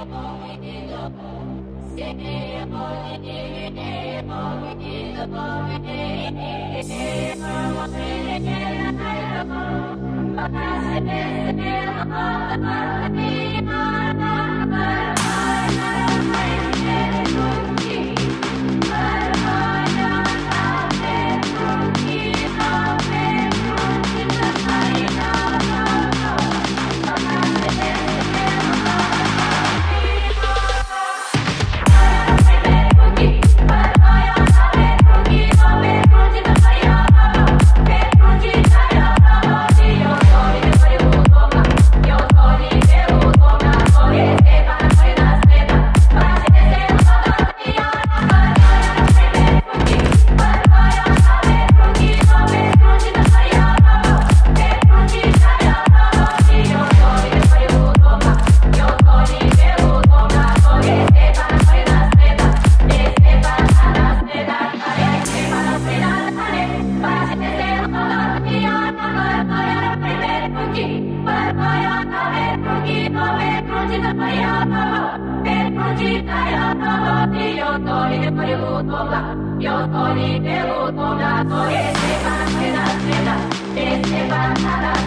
Yo tori te utola, so este va a quedar, este va a